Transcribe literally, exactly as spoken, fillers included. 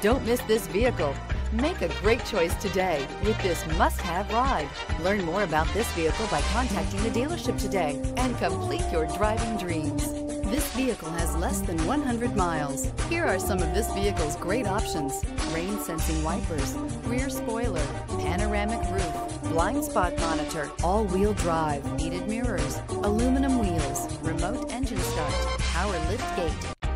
Don't miss this vehicle. Make a great choice today with this must-have ride. Learn more about this vehicle by contacting the dealership today and complete your driving dreams. This vehicle has less than one hundred miles. Here are some of this vehicle's great options: rain sensing wipers, rear spoiler, panoramic roof, blind spot monitor, all-wheel drive, heated mirrors, aluminum wheels, remote engine start, power lift gate,